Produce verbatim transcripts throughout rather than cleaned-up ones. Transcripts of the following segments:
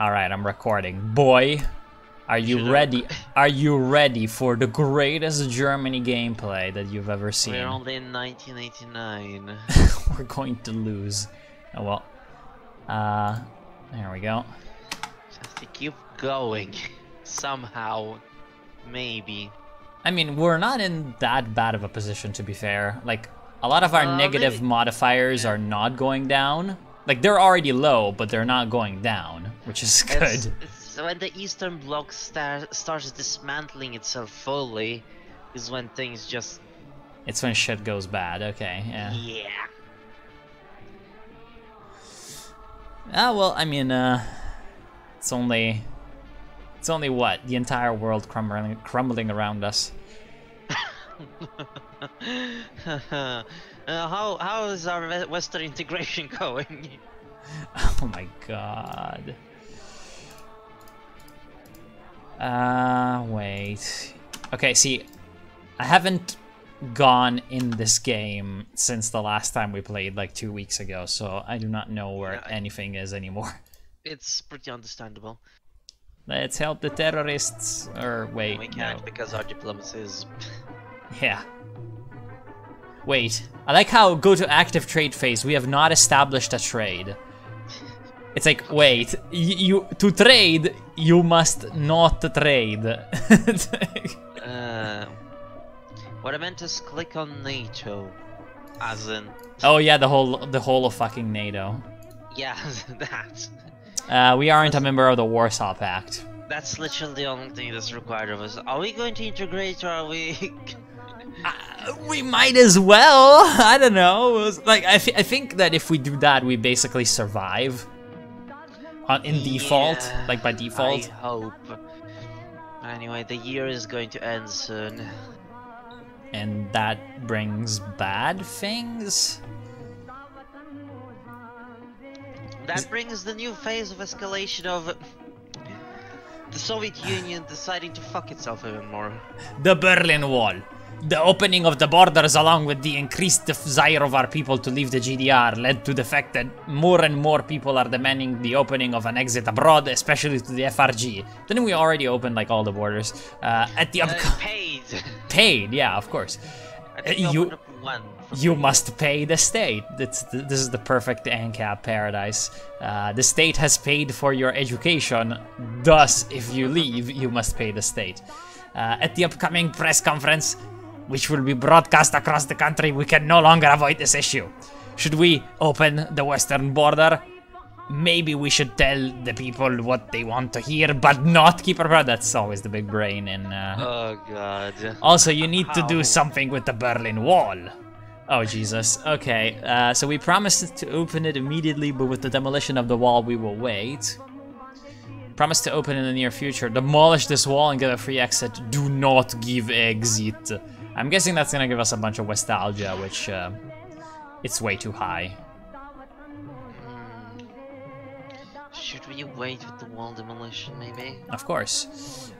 All right, I'm recording. Boy, are you ready? Are you ready for the greatest Germany gameplay that you've ever seen? We're only in nineteen eighty-nine. We're going to lose. Oh well. Uh, there we go. Just to keep going, somehow, maybe. I mean, we're not in that bad of a position, to be fair. Like, a lot of our uh, negative maybe. modifiers yeah. are not going down. Like, they're already low, but they're not going down, which is good. It's, it's when the Eastern Bloc star starts dismantling itself fully, is when things just... It's when shit goes bad, okay, yeah. Yeah. Ah, well, I mean, uh... It's only... It's only what? The entire world crumbling, crumbling around us. uh, how how is our Western integration going? Oh my god. Uh, wait. Okay, see, I haven't gone in this game since the last time we played, like two weeks ago, so I do not know where yeah, I... anything is anymore. It's pretty understandable. Let's help the terrorists, or wait, We can't no. because our diplomacy is... Yeah. Wait, I like how go to active trade phase, we have not established a trade. It's like, wait, you, to trade, you must not trade. uh, what I meant is click on NATO, as in... Oh yeah, the whole, the whole of fucking NATO. Yeah, that. Uh, we aren't a member of the Warsaw Pact. That's literally the only thing that's required of us. Are we going to integrate, or are we... uh, we might as well! I don't know. Like, I, th I think that if we do that, we basically survive. On, in yeah, default, like by default. I hope. Anyway, the year is going to end soon. And that brings bad things? That brings the new phase of escalation of the Soviet Union deciding to fuck itself even more. The Berlin Wall. The opening of the borders along with the increased desire of our people to leave the G D R led to the fact that more and more people are demanding the opening of an exit abroad, especially to the F R G. Didn't we already open like all the borders? Uh, at the uh, Paid! Paid, yeah, of course. You, you must pay the state. That's, this is the perfect ANCAP paradise. Uh, the state has paid for your education, thus if you leave, you must pay the state. Uh, at the upcoming press conference, which will be broadcast across the country, we can no longer avoid this issue. Should we open the western border? Maybe we should tell the people what they want to hear, but not keep around. That's always the big brain in... Uh... Oh, God. Also, you need How? to do something with the Berlin Wall. Oh, Jesus. Okay, uh, so we promised to open it immediately, but with the demolition of the wall, we will wait. Promise to open in the near future. Demolish this wall and get a free exit. Do not give exit. I'm guessing that's gonna give us a bunch of nostalgia, which... Uh, it's way too high. Should we wait with the wall demolition, maybe? Of course.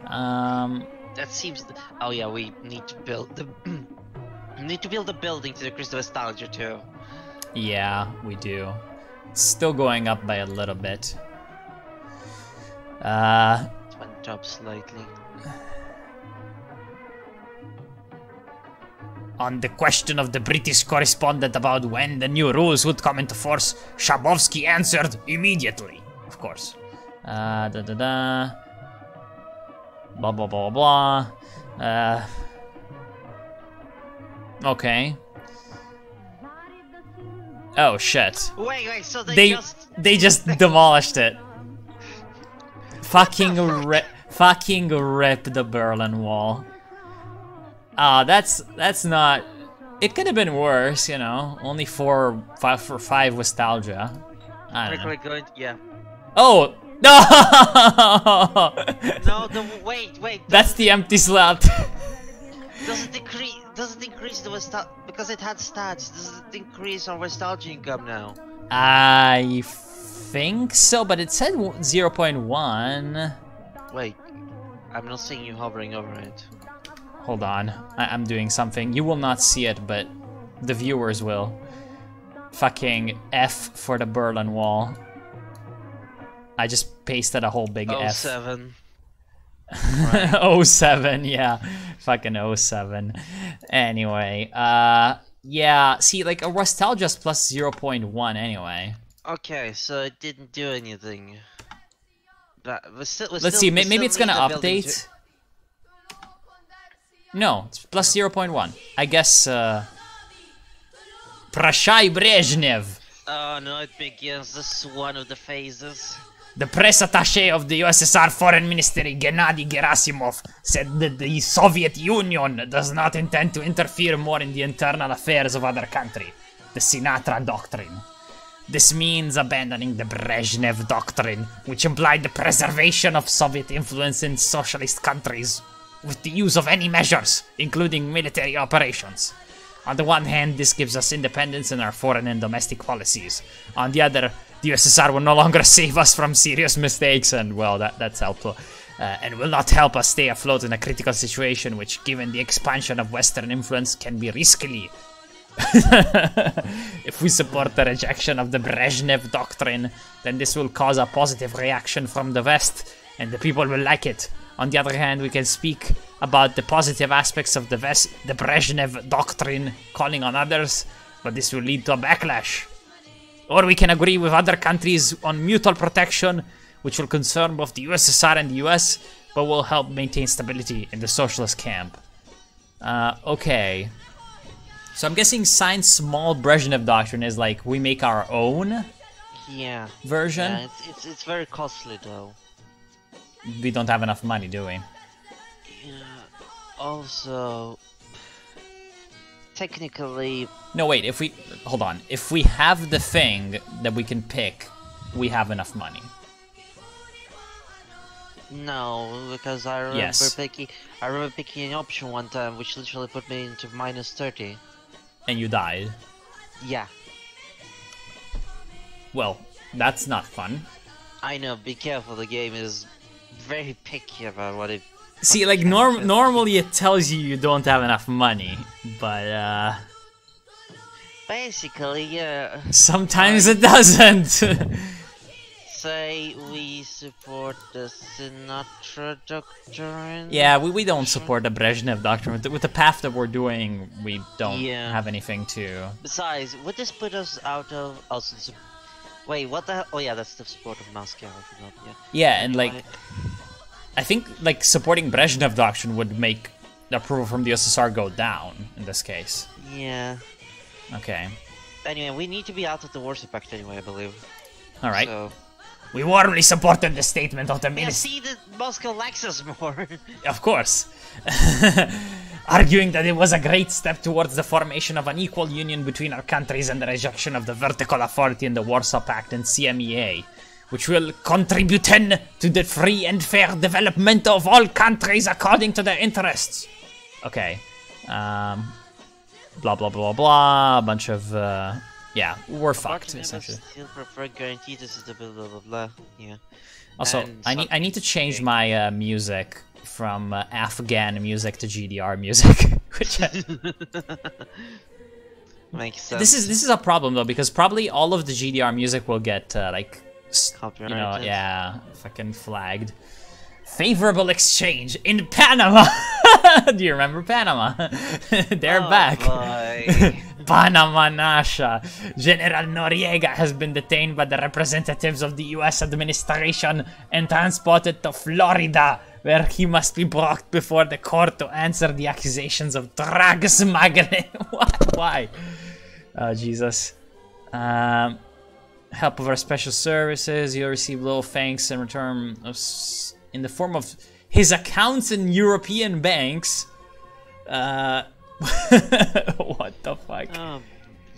Um, that seems... Th oh yeah, we need to build the... need to build a building to decrease the nostalgia too. Yeah, we do. It's still going up by a little bit. Uh, it went up slightly. On the question of the British correspondent about when the new rules would come into force, Schabowski answered immediately. Of course. Uh, da da da. Blah blah blah blah. Uh, okay. Oh shit. Wait, wait, so they, they just they just demolished it. Fucking rip, fucking rip the Berlin Wall. Ah, uh, that's that's not. It could have been worse, you know. Only four, five for five nostalgia. I don't know. Going, yeah. Oh no! No, the, wait, wait. That's the empty slot. Does it decrease? Does it increase the nostalgia? Because it had stats. Does it increase our nostalgia income now? I think so, but it said zero point one. Wait, I'm not seeing you hovering over it. Hold on, I I'm doing something. You will not see it, but the viewers will. Fucking F for the Berlin Wall. I just pasted a whole big oh, F. seven. Right. oh seven, yeah. Fucking oh seven. Anyway, uh, yeah, see, like, a Rustalgia's plus zero point one anyway. Okay, so it didn't do anything. But we're still, we're Let's still, see, maybe it's gonna update. No, it's plus no. zero point one. I guess, uh... Prashai Brezhnev! Oh no, it begins. This is one of the phases. The press attaché of the U S S R Foreign Ministry, Gennady Gerasimov, said that the Soviet Union does not intend to interfere more in the internal affairs of other countries. The Sinatra Doctrine. This means abandoning the Brezhnev Doctrine, which implied the preservation of Soviet influence in socialist countries with the use of any measures, including military operations. On the one hand, this gives us independence in our foreign and domestic policies. On the other, the U S S R will no longer save us from serious mistakes, and well, that, that's helpful. Uh, and will not help us stay afloat in a critical situation, which, given the expansion of Western influence, can be risky. If we support the rejection of the Brezhnev Doctrine, then this will cause a positive reaction from the West, and the people will like it. On the other hand, we can speak about the positive aspects of the, West, the Brezhnev Doctrine, calling on others, but this will lead to a backlash. Or we can agree with other countries on mutual protection, which will concern both the U S S R and the U S, but will help maintain stability in the socialist camp. Uh, okay. So I'm guessing Science Small Brezhnev Doctrine is like, we make our own yeah. version? Yeah, it's, it's, it's very costly though. We don't have enough money, do we? Yeah, also... Technically... No, wait, if we... Hold on. If we have the thing that we can pick, we have enough money. No, because I remember, yes. picking, I remember picking an option one time, which literally put me into minus thirty. And you died? Yeah. Well, that's not fun. I know, be careful, the game is... very picky about what it... See, like, norm normally it tells you you don't have enough money, but, uh... basically, yeah... Sometimes I... it doesn't! Say we support the Sinatra Doctrine? Yeah, we, we don't support the Brezhnev Doctrine. With the, with the path that we're doing, we don't yeah. have anything to... Besides, would this put us out of... Also, wait, what the hell? Oh yeah, that's the support of Moscow, I forgot, yeah. Yeah, and like... I think, like, supporting Brezhnev Doctrine would make the approval from the U S S R go down, in this case. Yeah. Okay. Anyway, we need to be out of the Warsaw Pact anyway, I believe. Alright. So... We warmly supported the statement of the ministry. Yeah, see that Moscow likes us more. Of course. Arguing that it was a great step towards the formation of an equal union between our countries and the rejection of the vertical authority in the Warsaw Pact and C M E A, which will contribute to the free and fair development of all countries according to their interests. Okay. Um, blah, blah, blah, blah, a bunch of... Uh, yeah, we're fucked, essentially. Still prefer guaranteed this is the blah, blah, blah, blah. Yeah. Also, I need, I need to change my uh, music from uh, Afghan music to G D R music, which I... makes sense. This is this is a problem though, because probably all of the G D R music will get uh, like, copyrighted. You know, yeah, fucking flagged. Favorable exchange in Panama. Do you remember Panama? They're oh, back. Panama Nasha. General Noriega has been detained by the representatives of the U S administration and transported to Florida, where he must be brought before the court to answer the accusations of drug smuggling. What? Why? Oh, Jesus. Um, help of our special services. You'll receive little thanks in return of s in the form of his accounts in European banks. Uh, what the fuck? Oh,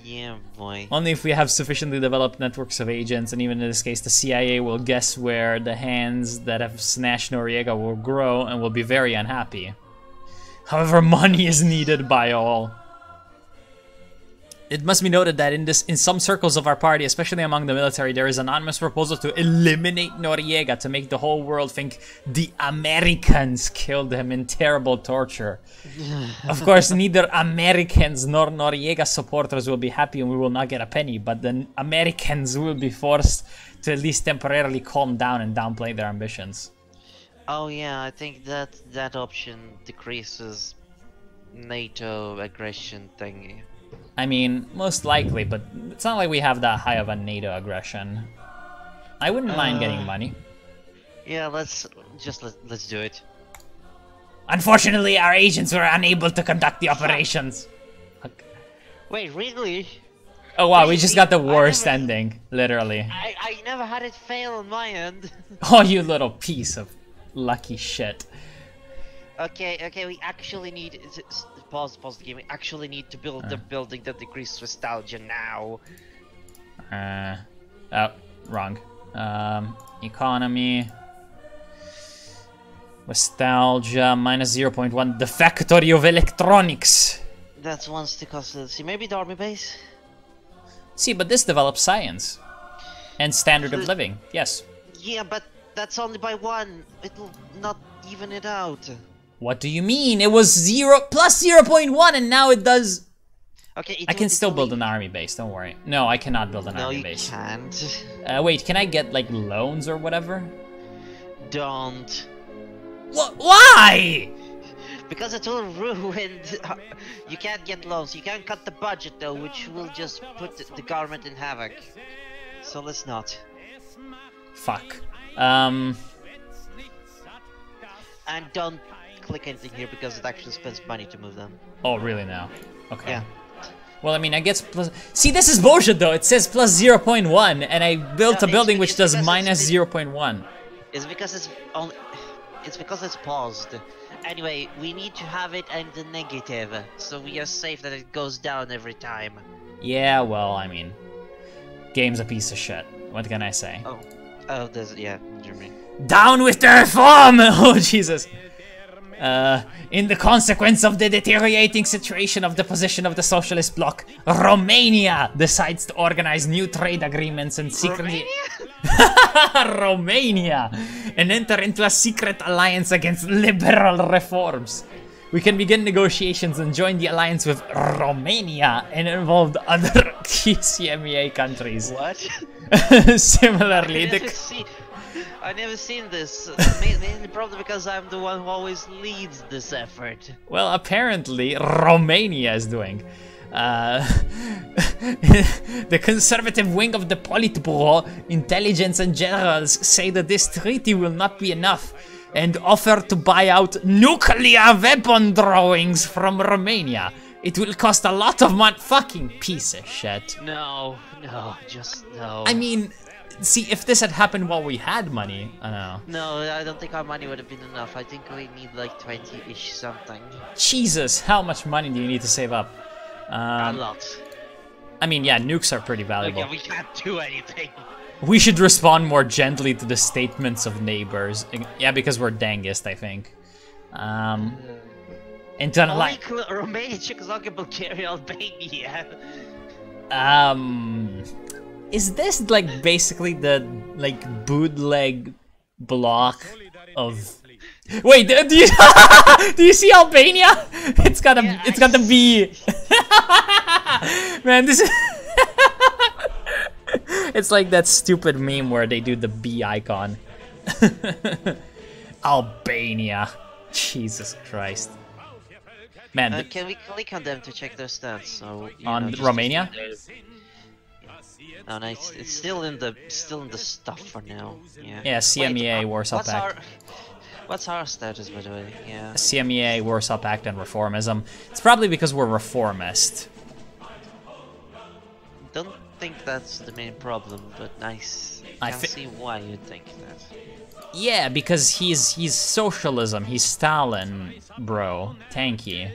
yeah, boy. Only if we have sufficiently developed networks of agents, and even in this case, the C I A will guess where the hands that have snatched Noriega will grow and will be very unhappy. However, money is needed by all. It must be noted that in this, in some circles of our party, especially among the military, there is an anonymous proposal to eliminate Noriega to make the whole world think the Americans killed him in terrible torture. Of course, neither Americans nor Noriega supporters will be happy and we will not get a penny, but the Americans will be forced to at least temporarily calm down and downplay their ambitions. Oh yeah, I think that that option decreases NATO aggression thingy. I mean, most likely, but it's not like we have that high of a NATO aggression. I wouldn't uh, mind getting money. Yeah, let's just let, let's do it. Unfortunately, our agents were unable to conduct the operations. Fuck. Wait, really? Oh wow, we just got the worst never, ending, literally. I, I never had it fail on my end. Oh, you little piece of lucky shit. Okay, okay, we actually need... Pause, pause the game. We actually need to build uh. the building that decreases nostalgia now. Uh, oh, wrong. Um, economy... Nostalgia, minus zero point one. The factory of electronics! That's one stick of... See, maybe the army base? See, but this develops science. And standard of living, yes. Yeah, but that's only by one. It'll not even it out. What do you mean? It was zero plus zero point one and now it does... Okay, it I can still build an army base, don't worry. No, I cannot build an no, army base. No, you can't. Uh, wait, can I get, like, loans or whatever? Don't. What? Why? Because it will ruin. Uh, you can't get loans. You can't cut the budget though, which will just put the government in havoc. So let's not. Fuck. Um. And don't click anything here because it actually spends money to move them. Oh, really now? Okay. Yeah. Well, I mean, I guess plus. See, this is bullshit though. It says plus zero point one, and I built no, a building which does minus zero point one. It's because it's only. It's because it's paused. Anyway, we need to have it and the negative, so we are safe that it goes down every time. Yeah, well, I mean, game's a piece of shit. What can I say? Oh, oh, there's yeah, Germany. Down with the reform! Oh Jesus! Uh, in the consequence of the deteriorating situation of the position of the Socialist Bloc, Romania decides to organize new trade agreements and secretly. Romania! And enter into a secret alliance against liberal reforms. We can begin negotiations and join the alliance with Romania and involve other key C M E A countries. What? Similarly, I never, the... see... I never seen this. Mainly probably because I'm the one who always leads this effort. Well, apparently Romania is doing. Uh, the conservative wing of the Politburo, intelligence and generals say that this treaty will not be enough and offer to buy out nuclear weapon drawings from Romania. It will cost a lot of money. Fucking piece of shit. No, no, just no. I mean, see, if this had happened while we had money, I don't know. No, I don't think our money would have been enough. I think we need like twenty-ish something. Jesus, how much money do you need to save up? Um, a lot. I mean, yeah, nukes are pretty valuable. Okay, we can't do anything. We should respond more gently to the statements of neighbors. Yeah, because we're dangest, I think. Um, internalize. Romania, Czechoslovakia, Bulgaria, Albania. Um, is this like basically the like bootleg block of? Wait, do you do you see Albania? It's got a yeah, it's got the B. Man, this is it's like that stupid meme where they do the B icon. Albania, Jesus Christ. Man, uh, can we click on them to check their stats? So, on know, Romania? No, no, it's, it's still in the still in the stuff for now. Yeah. Yeah, C M E A, wait, Warsaw Pact. Our... What's our status, by the way? Yeah. C M E A, Warsaw Pact, and reformism. It's probably because we're reformist. Don't think that's the main problem, but nice. I can see why you think that. Yeah, because he's he's socialism. He's Stalin, bro. Tanky.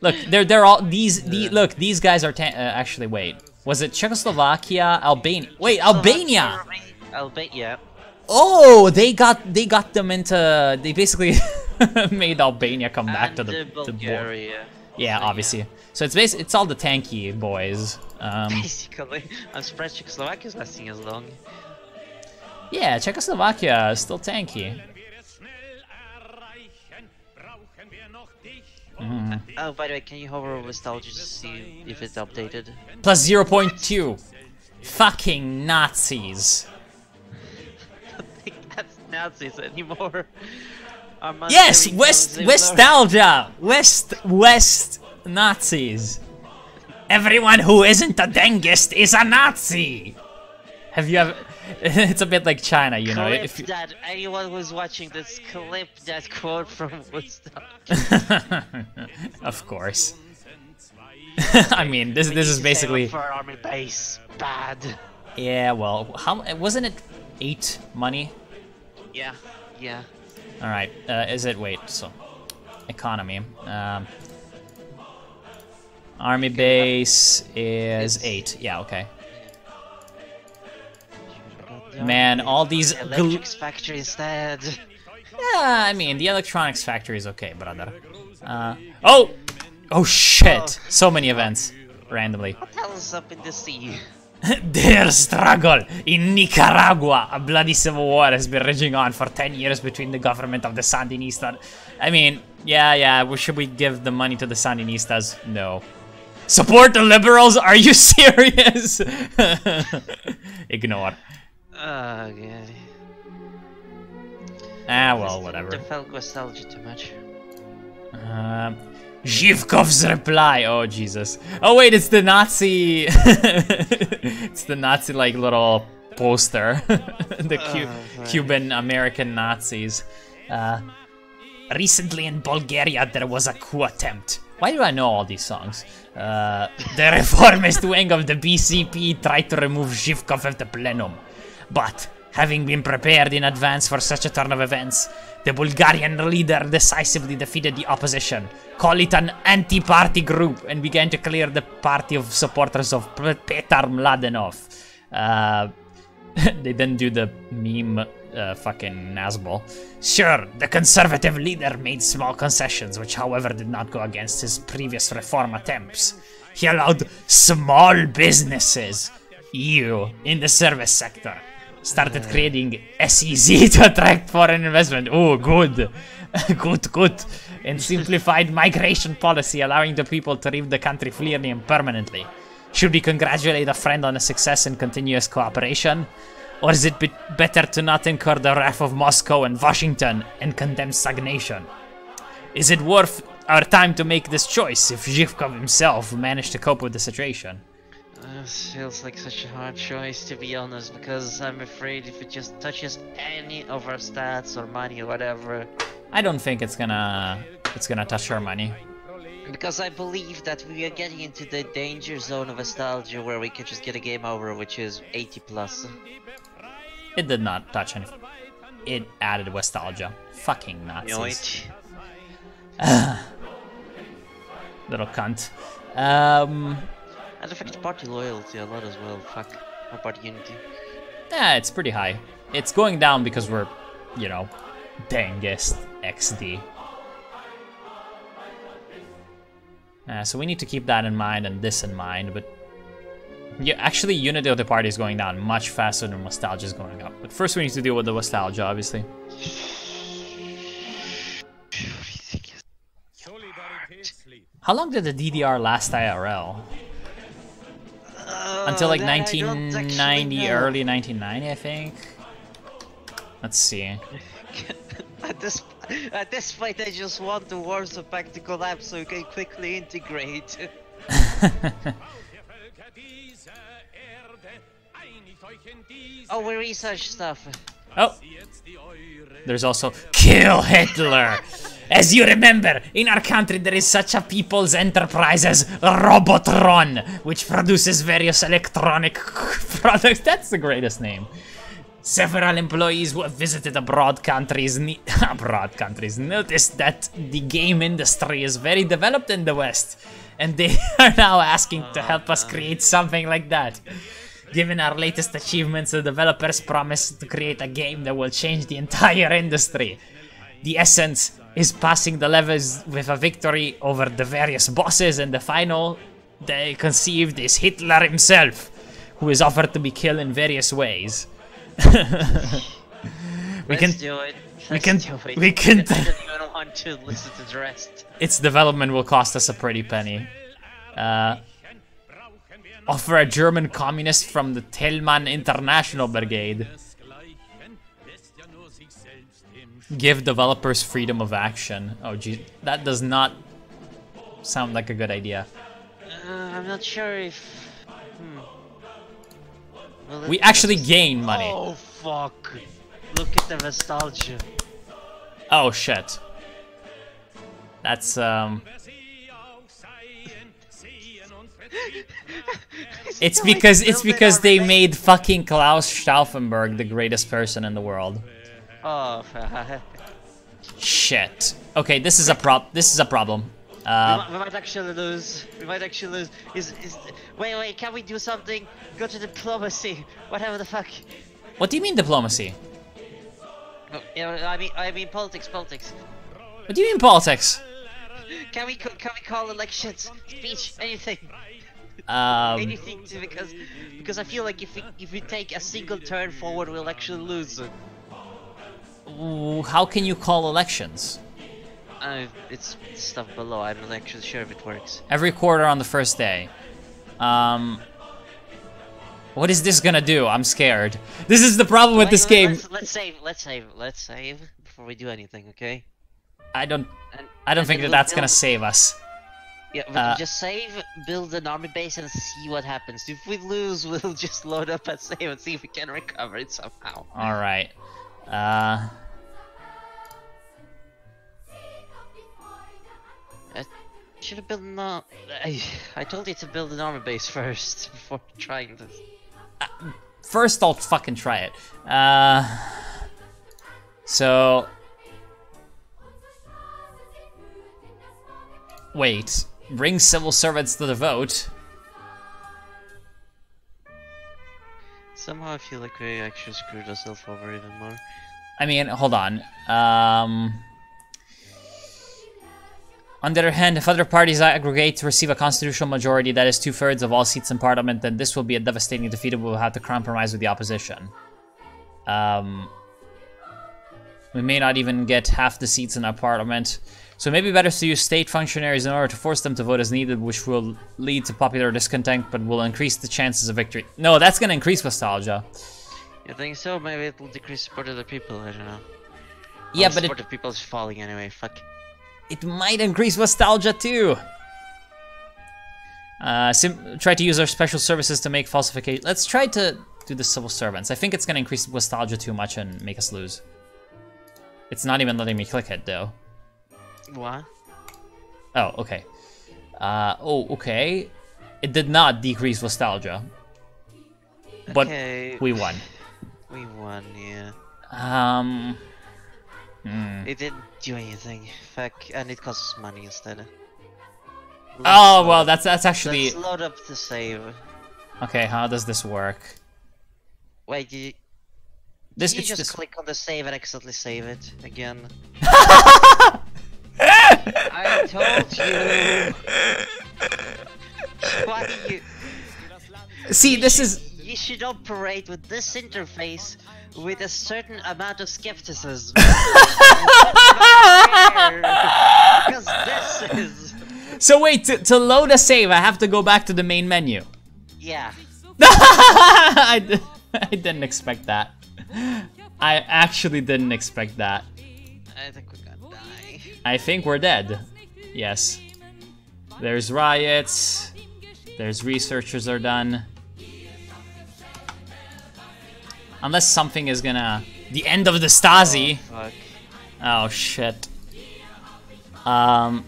Look, they're they're all these. The, look, these guys are. Tan uh, actually, wait. Was it Czechoslovakia, Albania? Wait, Albania. Albania. Oh, they got they got them into they basically made Albania come and back to the, the Bulgaria. Yeah, obviously. So it's basically it's all the tanky boys. Um, basically, I'm surprised Czechoslovakia's lasting as long. Yeah, Czechoslovakia is still tanky. Mm. Oh, by the way, can you hover over nostalgia to see if it's updated? Plus zero point two. Fucking Nazis. I don't think that's Nazis anymore. Yes, West Westalgia! West West Nazis. Everyone who isn't a Dengist is a Nazi! Have you ever... It's a bit like China, you know. Clip if you... that. Anyone who's watching this, clip that quote from Woodstock. Of course. I mean, this we this is basically... for our army base. Bad. Yeah, well, how wasn't it eight money? Yeah, yeah. Alright, uh, is it... Wait, so... Economy. Um... Army base is eight. Yeah, okay. Man, all these electronics factory instead. Yeah, I mean the electronics factory is okay, brother. Uh, oh, oh shit! So many events randomly. What the hell is up in the sea? Their struggle in Nicaragua, a bloody civil war has been raging on for ten years between the government of the Sandinistas. I mean, yeah, yeah. Well, should we give the money to the Sandinistas? No. Support the liberals? Are you serious? Ignore. Oh, God. Ah, well, whatever. The felt nostalgia too much. Um, Zhivkov's reply. Oh, Jesus. Oh, wait, it's the Nazi. It's the Nazi, like, little poster. The Cu oh, Cuban-American Nazis. Uh, recently in Bulgaria, there was a coup attempt. Why do I know all these songs? Uh, the reformist wing of the B C P tried to remove Zhivkov of the plenum. But, having been prepared in advance for such a turn of events, the Bulgarian leader decisively defeated the opposition, called it an anti-party group, and began to clear the party of supporters of Petar Mladenov. Uh, they didn't do the meme uh, fucking Nazbol. Sure, the conservative leader made small concessions, which however did not go against his previous reform attempts. He allowed small businesses, E U, in the service sector. Started creating S E Z to attract foreign investment. Oh, good. good, good. And simplified migration policy, allowing the people to leave the country freely and permanently. Should we congratulate a friend on a success in continuous cooperation? Or is it be better to not incur the wrath of Moscow and Washington and condemn stagnation? Is it worth our time to make this choice if Zhivkov himself managed to cope with the situation? This feels like such a hard choice, to be honest, because I'm afraid if it just touches any of our stats or money or whatever... I don't think it's gonna... it's gonna touch our money. Because I believe that we are getting into the danger zone of nostalgia where we can just get a game over, which is eighty plus. It did not touch anything. It added nostalgia. Fucking Nazis. Knew it. Uh, little cunt. Um... And it affects party loyalty a lot as well, fuck. Or party unity. Yeah, it's pretty high. It's going down because we're, you know, Dengist X D. Uh, so we need to keep that in mind and this in mind, but... Yeah, actually, unity of the party is going down much faster than nostalgia is going up. But first we need to deal with the nostalgia, obviously. How long did the D D R last I R L? Until like nineteen ninety, early nineteen ninety, I think. Let's see. At this at this point, I just want the Warsaw Pact to collapse so we can quickly integrate. Oh, we research stuff. Oh, there's also kill Hitler. As you remember, in our country there is such a people's enterprise as Robotron, which produces various electronic products. That's the greatest name. Several employees who have visited abroad countries, abroad countries noticed that the game industry is very developed in the West, and they are now asking to help us create something like that. Given our latest achievements, the developers promised to create a game that will change the entire industry. The essence is passing the levels with a victory over the various bosses, and the final they conceived is Hitler himself, who is offered to be killed in various ways. we Let's can do it. Let's we can do it. We can I don't want to listen to the rest. Its development will cost us a pretty penny. Uh, offer a German communist from the Thelmann International Brigade. Give developers freedom of action. Oh geez, that does not sound like a good idea. Uh, I'm not sure if... Hmm. We actually gain money. Oh fuck. Look at the nostalgia. Oh shit. That's um... It's because it's because they made fucking Klaus Stauffenberg the greatest person in the world. Oh, shit. Okay, this is a prop. This is a problem. Uh, we, might, we might actually lose. We might actually lose. Is is? Wait, wait. Can we do something? Go to diplomacy. Whatever the fuck. What do you mean diplomacy? You know, I mean, I mean politics, politics. What do you mean politics? Can we can we call elections, speech, anything? Um, anything to, because because I feel like if we, if we take a single turn forward, we'll actually lose. How can you call elections? Uh, it's stuff below. I'm not actually sure if it works. Every quarter on the first day. Um, what is this gonna do? I'm scared. This is the problem with wait, this wait, game. Let's, let's save. Let's save. Let's save before we do anything. Okay. I don't. And, I don't think that we'll that's build... gonna save us. Yeah, we uh, can just save, build an army base, and see what happens. If we lose, we'll just load up and save and see if we can recover it somehow. All right. Uh. I should have built an. Uh, I, I told you to build an army base first before trying this. Uh, first, I'll fucking try it. Uh. So. Wait, bring civil servants to the vote. Somehow I feel like we actually screwed ourselves over even more. I mean, hold on. Um... On the other hand, if other parties aggregate to receive a constitutional majority that is two-thirds of all seats in parliament, then this will be a devastating defeat and we will have to compromise with the opposition. Um... We may not even get half the seats in our parliament. So it may be better to use state functionaries in order to force them to vote as needed, which will lead to popular discontent, but will increase the chances of victory. No, that's gonna increase nostalgia. You think so? Maybe it'll decrease support of the people, I don't know. Yeah, but support of people is falling anyway, fuck. It might increase nostalgia too! Uh, sim try to use our special services to make falsification. Let's try to do the civil servants. I think it's gonna increase nostalgia too much and make us lose. It's not even letting me click it, though. What? Oh, okay. Uh, oh, okay. It did not decrease nostalgia. But okay. We won. We won, yeah. Um. Hmm. It didn't do anything. Fuck, and it costs money instead. Let's oh, well, that's that's actually. Let's load up the save. Okay, how does this work? Wait, did you. This, did you just this... click on the save and accidentally save it again? I told you. Why do you? See, this you is. Should, you should operate with this interface with a certain amount of skepticism. Because this is. So wait, to, to load a save, I have to go back to the main menu. Yeah. I, d I didn't expect that. I actually didn't expect that. I think we got. I think we're dead. Yes. There's riots. There's researchers are done. Unless something is gonna... The end of the Stasi! Oh, fuck. Oh shit. Um...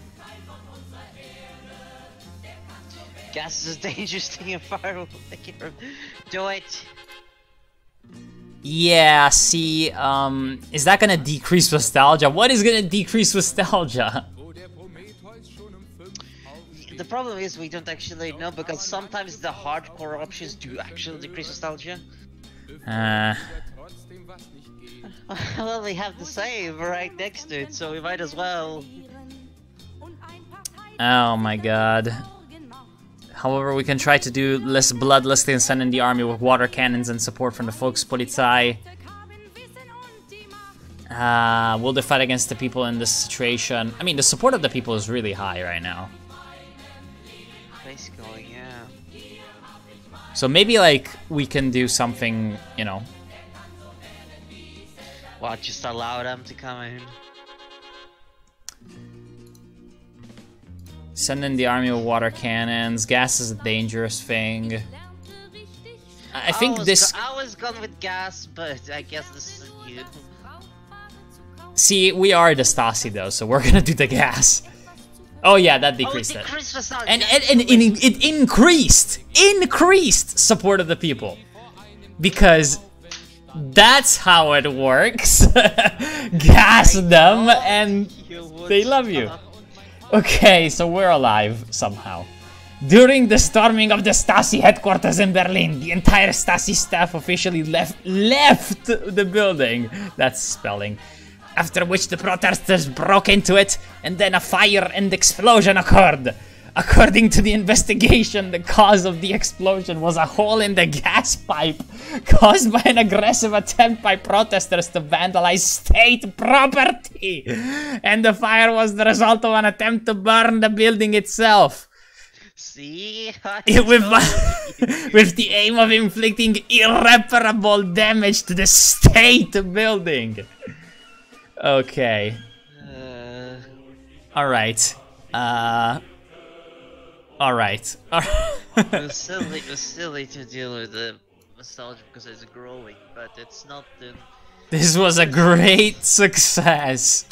Gas is a dangerous thing and fire will make it... Do it! Yeah, see, um, is that gonna decrease nostalgia? What is gonna decrease nostalgia? The problem is we don't actually know, because sometimes the hardcore options do actually decrease nostalgia. Uh. Well, we have the save right next to it, so we might as well. Oh my god. However, we can try to do less bloodless and send in the army with water cannons and support from the Volkspolizei. Uh, will they fight against the people in this situation? I mean, the support of the people is really high right now. Basically, yeah. So maybe, like, we can do something, you know. Well, just allow them to come in. Send in the army with water cannons. Gas is a dangerous thing. I think I this... I was gone with gas, but I guess this is you. See, we are the Stasi, though, so we're gonna do the gas. Oh, yeah, that decreased oh, it. Decreased it. And, and, and, and it, it increased, increased support of the people. Because that's how it works. Gas them, and they love you. Okay, so we're alive somehow. During the storming of the Stasi headquarters in Berlin, the entire Stasi staff officially left left the building. That's spelling. After which the protesters broke into it, and then a fire and explosion occurred. According to the investigation, the cause of the explosion was a hole in the gas pipe caused by an aggressive attempt by protesters to vandalize state property. And the fire was the result of an attempt to burn the building itself. See? With, with the aim of inflicting irreparable damage to the state building. Okay. Uh... Alright. Uh... Alright. It was silly, it was silly to deal with the nostalgia because it's growing, but it's not the... This was a great success.